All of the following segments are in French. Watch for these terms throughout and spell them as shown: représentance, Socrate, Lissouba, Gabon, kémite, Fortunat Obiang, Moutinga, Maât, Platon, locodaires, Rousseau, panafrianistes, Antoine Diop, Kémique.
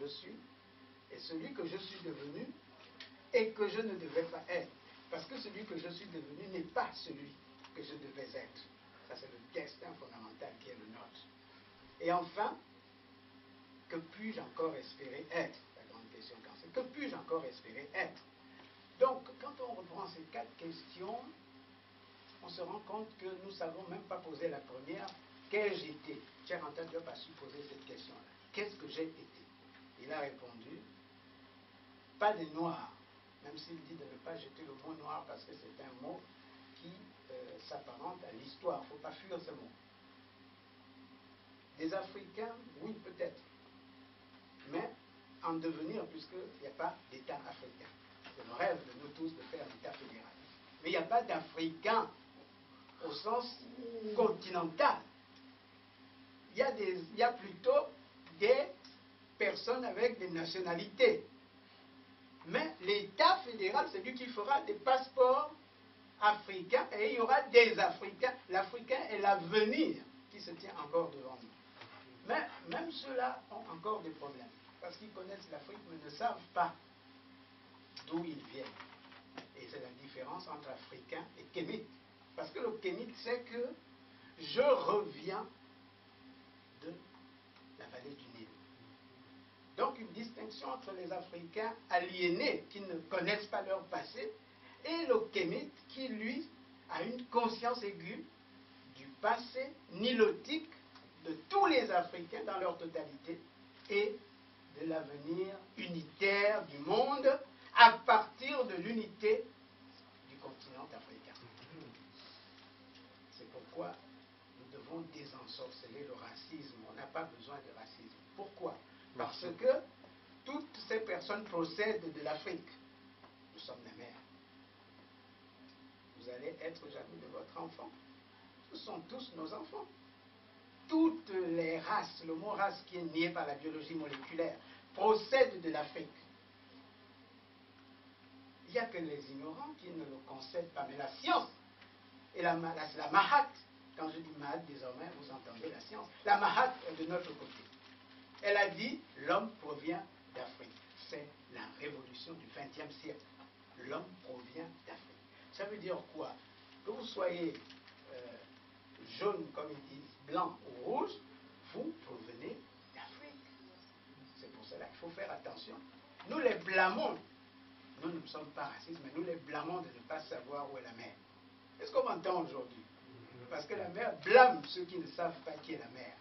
je suis est celui que je suis devenu et que je ne devais pas être. Parce que celui que je suis devenu n'est pas celui que je devais être. Ça, c'est le destin fondamental qui est le nôtre. Et enfin, que puis-je encore espérer être? La grande question, c'est que puis-je encore espérer être? Donc, quand on reprend ces quatre questions, on se rend compte que nous n'avons même pas posé la première. Qu'ai-je été? Cher Antoine Diop a su poser cette question-là. Qu'est-ce que j'ai été? Il a répondu, pas des noirs, même s'il dit de ne pas jeter le mot noir parce que c'est un mot qui s'apparente à l'histoire. Il ne faut pas fuir ce mot. Des Africains, oui, peut-être, mais en devenir, puisqu'il n'y a pas d'État africain. C'est le rêve de nous tous de faire un État fédéral. Mais il n'y a pas d'Africains au sens continental. Il y a plutôt des personnes avec des nationalités. Mais l'État fédéral, c'est lui qui fera des passeports africains et il y aura des Africains. L'Africain est l'avenir qui se tient encore devant nous. Mais même ceux-là ont encore des problèmes parce qu'ils connaissent l'Afrique mais ne savent pas d'où ils viennent. Et c'est la différence entre Africain et Kémique. Parce que le Kémique, c'est que je reviens de la vallée du Nil. Donc une distinction entre les Africains aliénés qui ne connaissent pas leur passé et le Kémite qui, lui, a une conscience aiguë du passé nilotique de tous les Africains dans leur totalité et de l'avenir unitaire du monde à partir de l'unité du continent africain. C'est pourquoi nous devons désensorceler le racisme. On n'a pas besoin de racisme. Pourquoi? Parce que toutes ces personnes procèdent de l'Afrique. Nous sommes la mère. Vous allez être jaloux de votre enfant. Ce sont tous nos enfants. Toutes les races, le mot race qui est nié par la biologie moléculaire, procèdent de l'Afrique. Il n'y a que les ignorants qui ne le concèdent pas. Mais la science, et la Maât, quand je dis Maât désormais, vous entendez la science, la Maât est de notre côté. Elle a dit, l'homme provient d'Afrique. C'est la révolution du XXe siècle. L'homme provient d'Afrique. Ça veut dire quoi? Que vous soyez jaune, comme ils disent, blanc ou rouge, vous provenez d'Afrique. C'est pour cela qu'il faut faire attention. Nous les blâmons. Nous ne sommes pas racistes, mais nous les blâmons de ne pas savoir où est la mer. Est-ce qu'on m'entend aujourd'hui? Parce que la mer blâme ceux qui ne savent pas qui est la mer.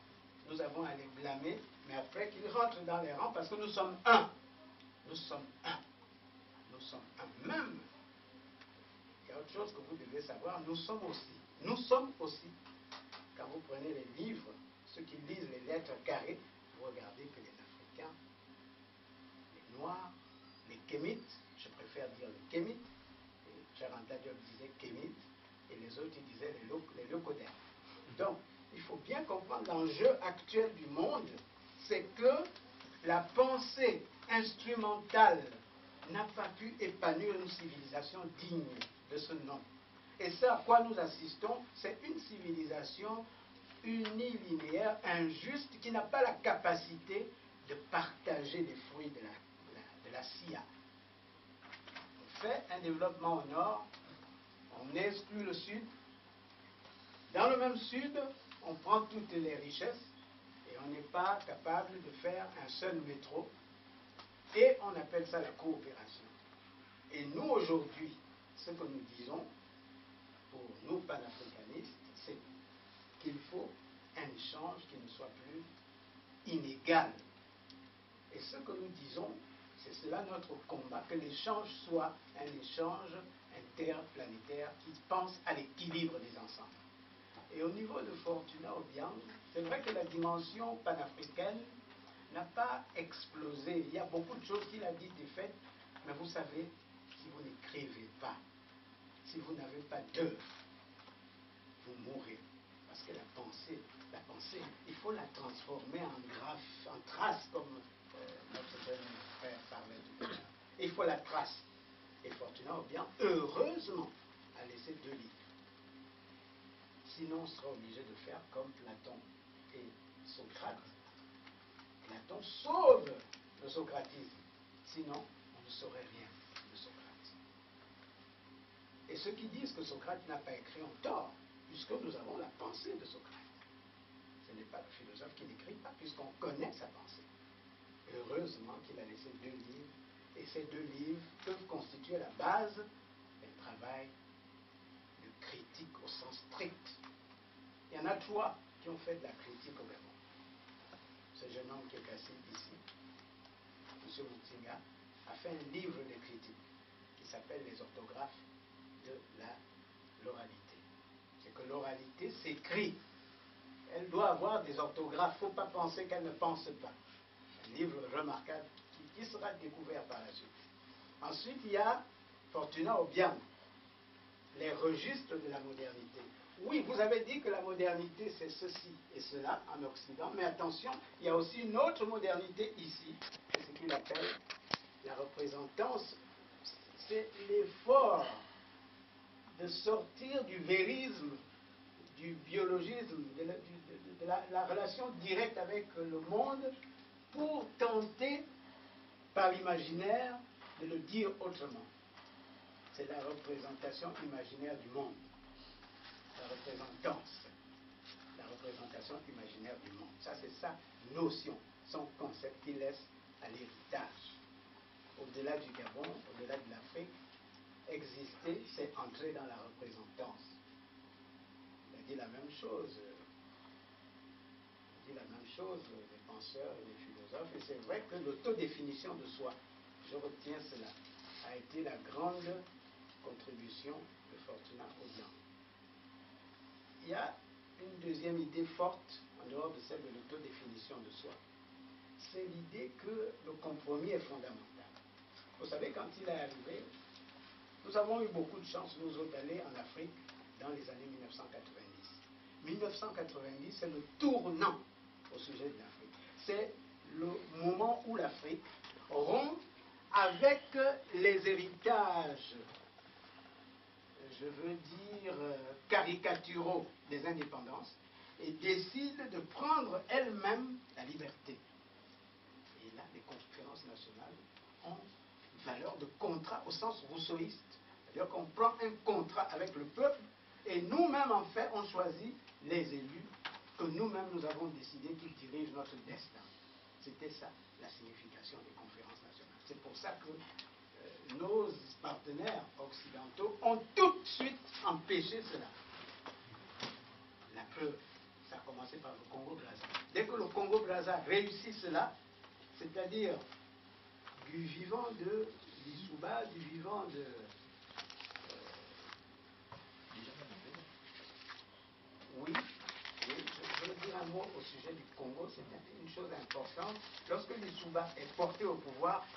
Nous avons à les blâmer, mais après qu'ils rentrent dans les rangs, parce que nous sommes un. Nous sommes un. Nous sommes un même. Il y a autre chose que vous devez savoir, nous sommes aussi. Nous sommes aussi. Quand vous prenez les livres, ceux qui lisent les lettres carrées, vous regardez que les Africains, les Noirs, les Kémites, je préfère dire les Kémites, Charanta Diop disait Kémites, et les autres ils disaient les locodaires. Donc, il faut bien comprendre l'enjeu actuel du monde, c'est que la pensée instrumentale n'a pas pu épanouir une civilisation digne de ce nom. Et ça, à quoi nous assistons, c'est une civilisation unilinéaire, injuste, qui n'a pas la capacité de partager les fruits de la SIA. On fait un développement au nord, on exclut le sud. Dans le même sud, on prend toutes les richesses et on n'est pas capable de faire un seul métro et on appelle ça la coopération. Et nous aujourd'hui, ce que nous disons pour nous panafricanistes, c'est qu'il faut un échange qui ne soit plus inégal. Et ce que nous disons, c'est cela notre combat, que l'échange soit un échange interplanétaire qui pense à l'équilibre des ensembles. Et au niveau de Fortunat Obiang, c'est vrai que la dimension panafricaine n'a pas explosé. Il y a beaucoup de choses qu'il a dites et faites, mais vous savez, si vous n'écrivez pas, si vous n'avez pas d'œuvre, vous mourrez. Parce que la pensée, il faut la transformer en trace, comme notre jeune frère parlait tout à l'heure. Il faut la trace. Et Fortunat Obiang, heureusement, a laissé 2 livres. Sinon, on sera obligé de faire comme Platon et Socrate. Platon sauve le le socratisme. Sinon, on ne saurait rien de Socrate. Et ceux qui disent que Socrate n'a pas écrit ont tort, puisque nous avons la pensée de Socrate. Ce n'est pas le philosophe qui n'écrit pas, puisqu'on connaît sa pensée. Heureusement qu'il a laissé 2 livres, et ces 2 livres peuvent constituer la base d'un travail de critique au sens strict. Il y en a 3 qui ont fait de la critique au Gabon. Ce jeune homme qui est cassé ici, M. Moutinga, a fait un livre de critique qui s'appelle Les orthographes de l'oralité. C'est que l'oralité s'écrit. Elle doit avoir des orthographes. Il ne faut pas penser qu'elle ne pense pas. Un livre remarquable qui sera découvert par la suite. Ensuite, il y a Fortunat Obiang, les registres de la modernité. Oui, vous avez dit que la modernité, c'est ceci et cela en Occident, mais attention, il y a aussi une autre modernité ici, c'est ce qu'il appelle la représentance. C'est l'effort de sortir du vérisme, du biologisme, de la relation directe avec le monde, pour tenter, par l'imaginaire, de le dire autrement. C'est la représentation imaginaire du monde. La représentance, la représentation imaginaire du monde. Ça, c'est sa notion, son concept qu'il laisse à l'héritage. Au-delà du Gabon, au-delà de l'Afrique, exister, c'est entrer dans la représentance. Il a dit la même chose. Il a dit la même chose, les penseurs et les philosophes. Et c'est vrai que l'autodéfinition de soi, je retiens cela, a été la grande contribution de Fortunat Obiang. Il y a une deuxième idée forte, en dehors de celle de l'autodéfinition de soi. C'est l'idée que le compromis est fondamental. Vous savez, quand il est arrivé, nous avons eu beaucoup de chance, nous autres, d'aller en Afrique dans les années 1990. 1990, c'est le tournant au sujet de l'Afrique. C'est le moment où l'Afrique rompt avec les héritages, je veux dire, caricaturaux des indépendances, et décide de prendre elle-même la liberté. Et là, les conférences nationales ont valeur de contrat au sens rousseauiste. C'est-à-dire qu'on prend un contrat avec le peuple, et nous-mêmes, en fait, on choisit les élus que nous-mêmes, nous avons décidé qu'ils dirigent notre destin. C'était ça, la signification des conférences nationales. C'est pour ça que nos partenaires occidentaux ont tout de suite empêché cela. La preuve, ça a commencé par le Congo-Braza. Dès que le Congo-Braza réussit cela, c'est-à-dire du vivant de Lissouba, du vivant de oui, je veux dire un mot au sujet du Congo, c'est une chose importante. Lorsque Lissouba est porté au pouvoir,